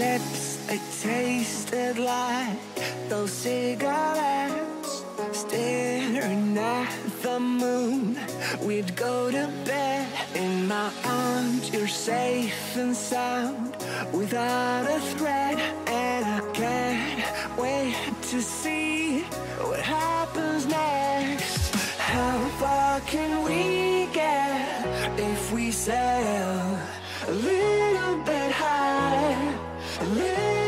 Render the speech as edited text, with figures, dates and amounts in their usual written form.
lips, they tasted like those cigarettes. Staring at the moon, we'd go to bed. In my arms, you're safe and sound, without a threat. And I can't wait to see what happens next. How far can we get if we sail a little bit higher?